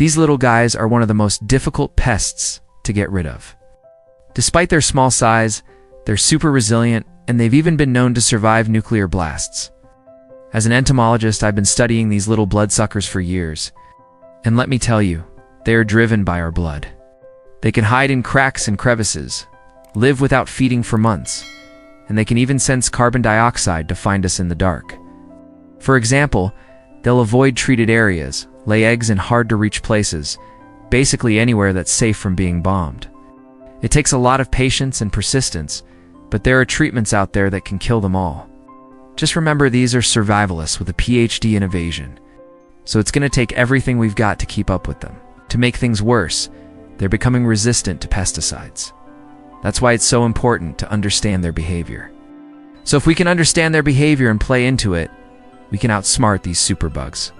These little guys are one of the most difficult pests to get rid of. Despite their small size, they're super resilient, and they've even been known to survive nuclear blasts. As an entomologist, I've been studying these little bloodsuckers for years. And let me tell you, they are driven by our blood. They can hide in cracks and crevices, live without feeding for months, and they can even sense carbon dioxide to find us in the dark. For example, they'll avoid treated areas, lay eggs in hard-to-reach places, basically anywhere that's safe from being bombed. It takes a lot of patience and persistence, but there are treatments out there that can kill them all. Just remember, these are survivalists with a PhD in evasion. So it's going to take everything we've got to keep up with them. To make things worse, they're becoming resistant to pesticides. That's why it's so important to understand their behavior. So if we can understand their behavior and play into it, we can outsmart these superbugs.